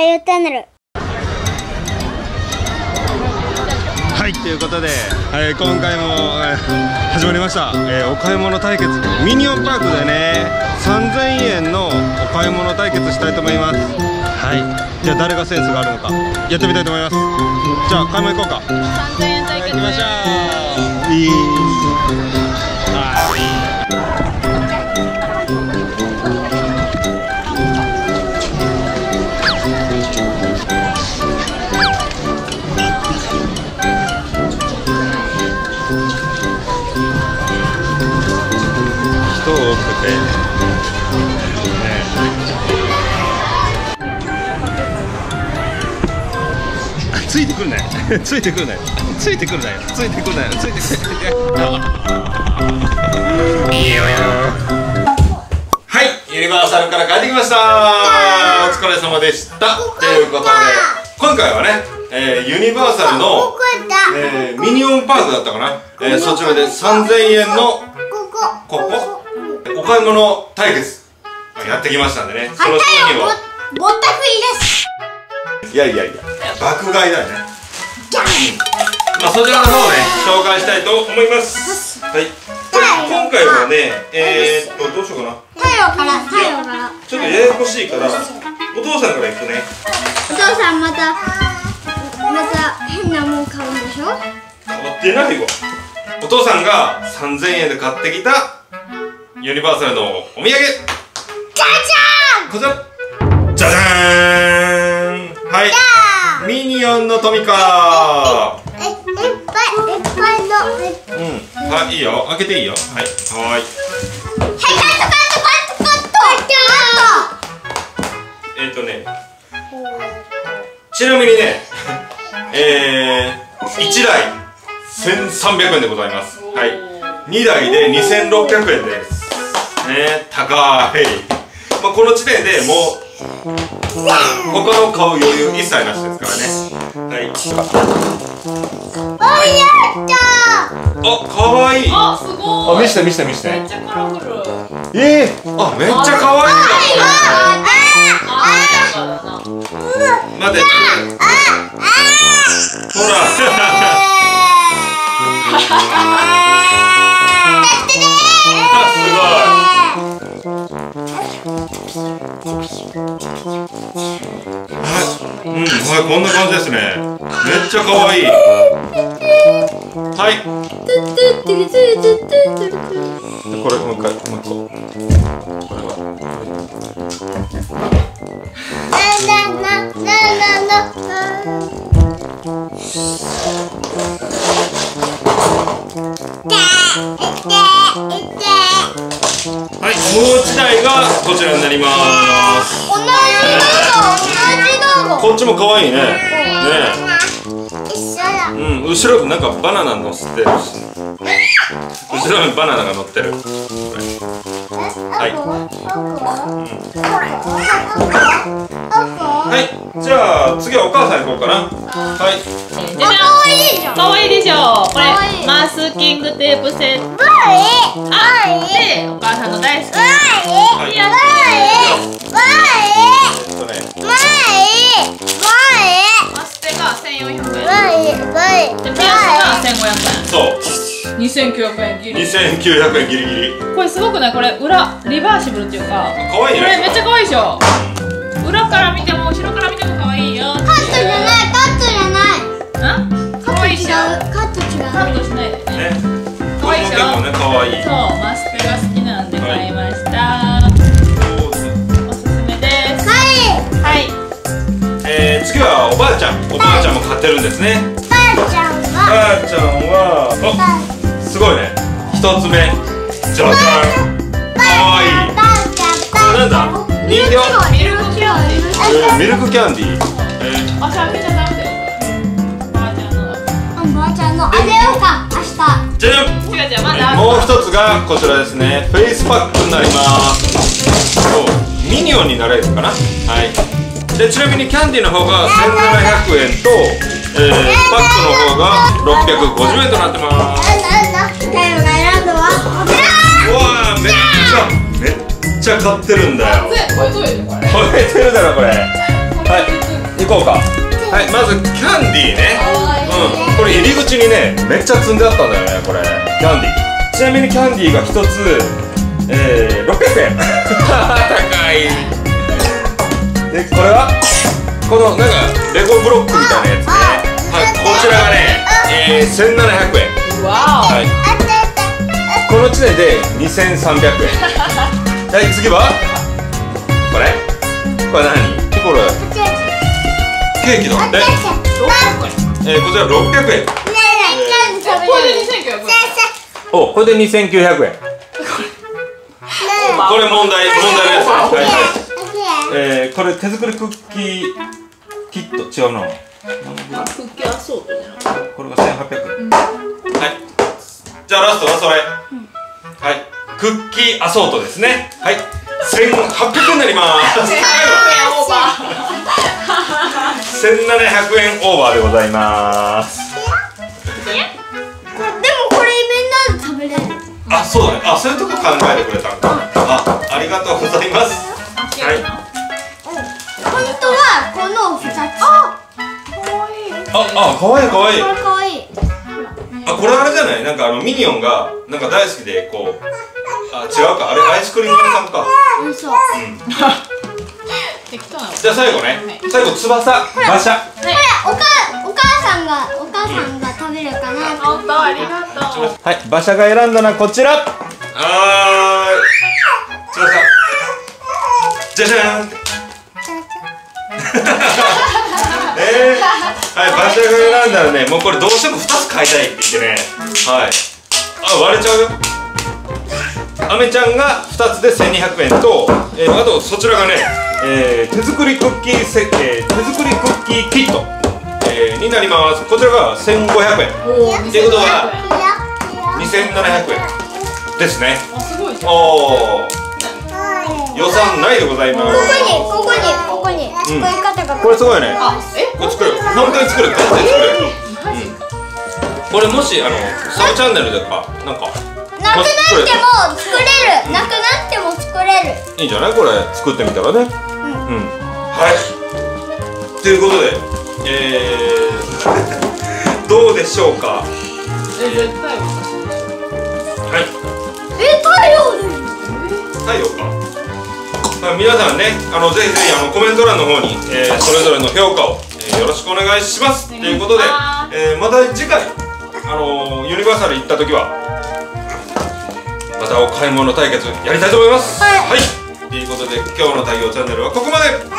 太陽チャンネル。はい、ということで、今回も、始まりました、お買い物対決。ミニオンパークでね、3000円のお買い物対決したいと思います。はい、じゃあ誰がセンスがあるのかやってみたいと思います。じゃあ買い物行こうか。3000円対決行きましょう。いい。はい。多くて、ついてくるねついてくるねついてくるねついてくるねついてくるね。はい、ユニバーサルから帰ってきました。お疲れ様でした。ということで今回はね、ユニバーサルの、ミニオンパークだったかな、そちらで3000円のここお買い物対決やってきましたんでね、その商品をぼったくりです。いやいやいや、爆買いだよね。まあそちらの方をね、紹介したいと思います。はい。今回はね、どうしようかな。太陽から。ちょっとややこしいから、お父さんから行くね。お父さんまた変なもん買うんでしょ？買ってないよ。お父さんが3000円で買ってきた。ユニバーサルのお土産、じゃじゃーん、こちら、じゃじゃーん。はい、ミニオンのトミカー。いっぱいの。うん、はい、いいよ、開けていいよ。はい、はーい。はい、ね、ちなみにね、1台1300円でございます。はい、2台で2600円です。ね、高い。まあ、この時点でもう他の買う余裕一切なしですからね。はい。お、やったー。あ、可愛い。あ、すごい。あ、見して。めっちゃカラフル。あ、めっちゃ可愛いんだ。待て。ほら。すごい。はい、うん、はい、こんな感じですね。めっちゃ可愛い。はい。これもう一台がこちらになります。こっちも可愛いね。ねえ。うん、後ろになんかバナナ乗せてるし。後ろにバナナが乗ってる。はい。はい、じゃあ、次はお母さん行こうかな。はい。可愛いでしょ。これマスキングテープセット。あ、で、お母さんの大好き。マステが1400円。で、ピアスが1500円。そう。2900円ギリ。2900円ギリギリ。これすごくない？これ裏リバーシブルっていうか。可愛いね。これめっちゃ可愛いでしょ。裏から見ても後ろから見ても可愛いよ。カットじゃない。カットしないでね。可愛いでしょ。そう、マステが好きなんで買いました。おすすめです。はい。次はおばあちゃん。おばあちゃんも買ってるんですね。おばあちゃんはすごいね。一つ目、じゃじゃん。可愛い。これなんだ？人形。ミルクキャンディー。あ、じゃあ開けちゃダメだよ。もう一つがこちらですね。フェイスパックになります。ミニオンになれるかな。はい。で、ちなみにキャンディーの方が1700円と、パックの方が650円となってます。うわー、めっちゃ買ってるんだよ。吠えてるだろこれ。はい、行こうか。はい、まずキャンディーね。うん、これ入り口にね、めっちゃ積んであったんだよね、これ。キャンディー。ちなみにキャンディーが一つ、600円。高い。で、これはこのなんかレゴブロックみたいなやつね。はい、こちらがね、1700円。わお。はい。この時点で2300円。はい、次はこれ何これケーキのでこちら600円。お、これで2900円。これ問題です。はい、これ手作りクッキーキット違うな。クッキーアソートじゃない。これが1800円。はい。じゃあラストはそれ、はい、クッキーアソートですね。はい、1800円になります。1700円オーバーでございます。でもこれみんなで食べれる。あ、そうだね。あ、そういうとこ考えてくれたんだ。あ、ありがとうございます。はい。本当はこの2つ。あ、可愛い。あ、可愛い。あ、これあれじゃない？なんかミニオンがなんか大好きでこう、あ、違うか、あれアイスクリーム屋さんか。うん、そう。うん。じゃあ最後ね。はい、最後翼、馬車。お母さんが食べるかな。本当ありがとう。はい、馬車が選んだのはこちら。はーい。翼。じゃじゃーん。はい、馬車が選んだらね、もうこれどうしても2つ買いたいって言ってね、はい、あ、割れちゃうよ。あめちゃんが2つで1200円と、あとそちらがね、手作りクッキー設計、手作りクッキーキット、になります。こちらが1500円ってことは2700円ですね。あ、すごい。おー、予算ないでございます。これすごいね。これ作る。本当に作る。絶対作る。これもしサブチャンネルとかなんかなくなっても作れる。なくなっても作れる。いいんじゃない？これ作ってみたらね。うん。はい。ということで、どうでしょうか。絶対私。はい。太陽か。皆さんね、ぜひぜひコメント欄の方に、それぞれの評価を、よろしくお願いしますということで、また次回、ユニバーサル行った時はまたお買い物対決やりたいと思います。はい、ということで今日の太陽チャンネルはここまで。